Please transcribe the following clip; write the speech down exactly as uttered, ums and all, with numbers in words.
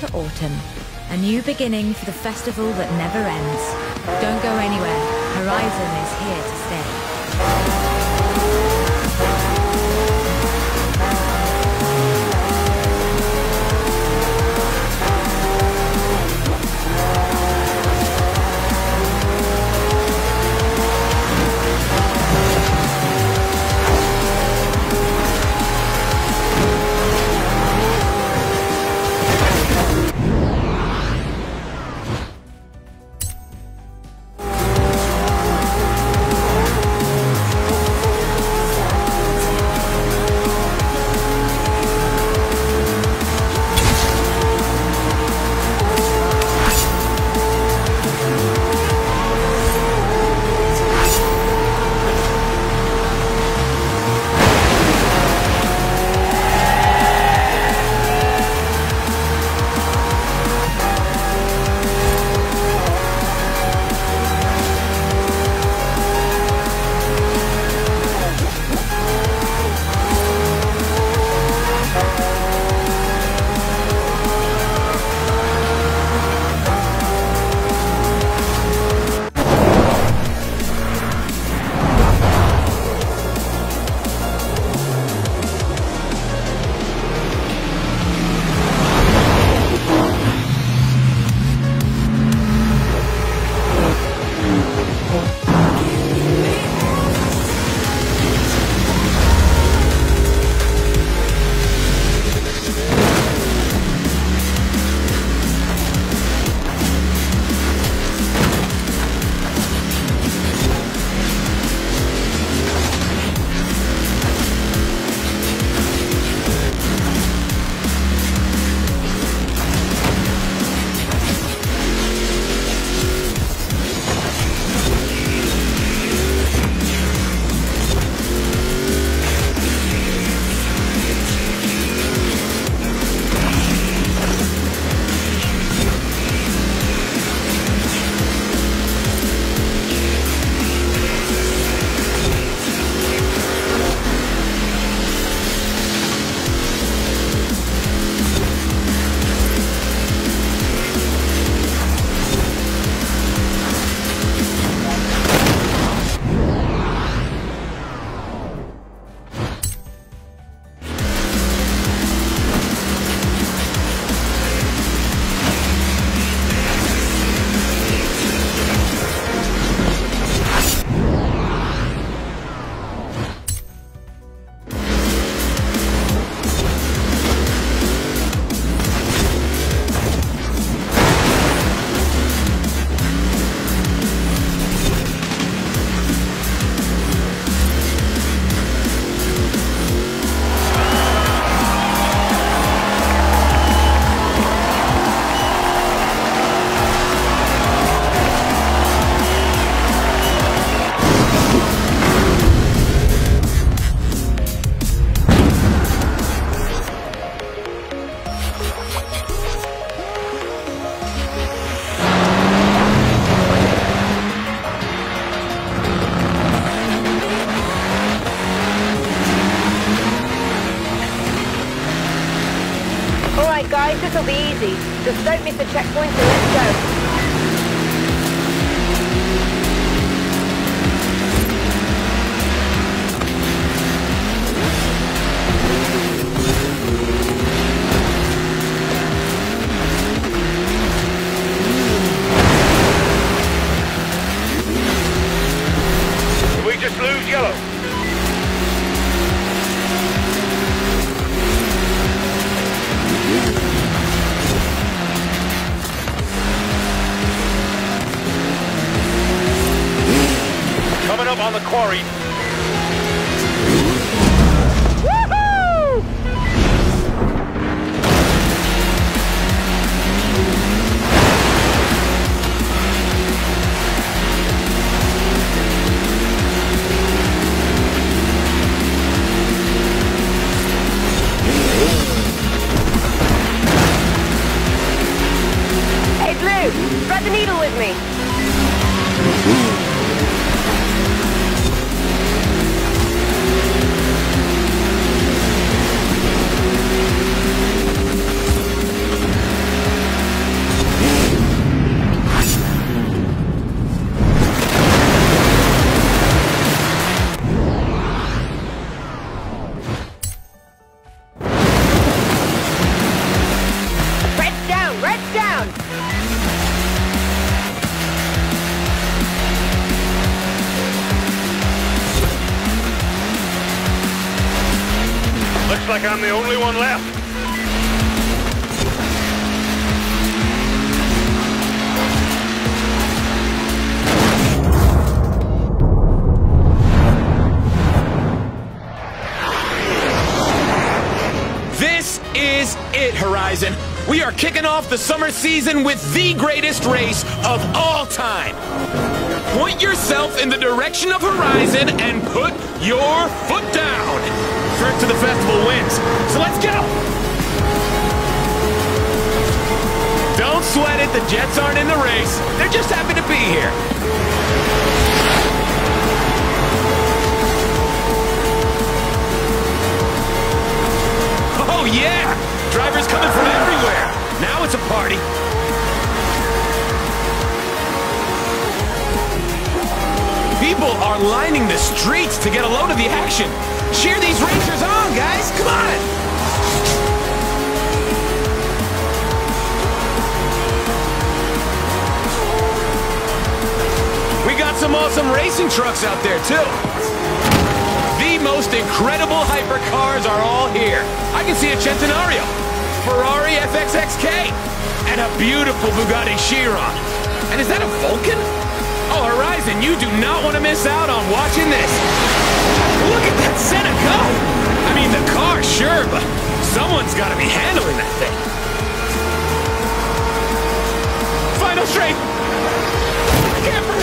to autumn. A new beginning for the festival that never ends. Don't go anywhere. Horizon is here to stay. Guys, this'll be easy. Just don't miss the checkpoint and let's go. On the quarry. Hey, Blue, thread the needle with me. We'll be right back. like I'm the only one left. This is it, Horizon. We are kicking off the summer season with the greatest race of all time. Point yourself in the direction of Horizon and put your foot down. Trip to the festival wins. So let's go. Don't sweat it. The Jets aren't in the race. They're just happy to be here. Oh, yeah. Drivers coming from everywhere. Now it's a party. People are lining the streets to get a load of the action. Cheer these racers on, guys. Come on. We got some awesome racing trucks out there, too. The most incredible hypercars are all here. I can see a Centenario, Ferrari F X X K, and a beautiful Bugatti Chiron. And is that a Vulcan? Oh, Horizon, you do not want to miss out on watching this. Look at that Senna go! I mean, the car, sure, but someone's got to be handling that thing. Final straight! I can't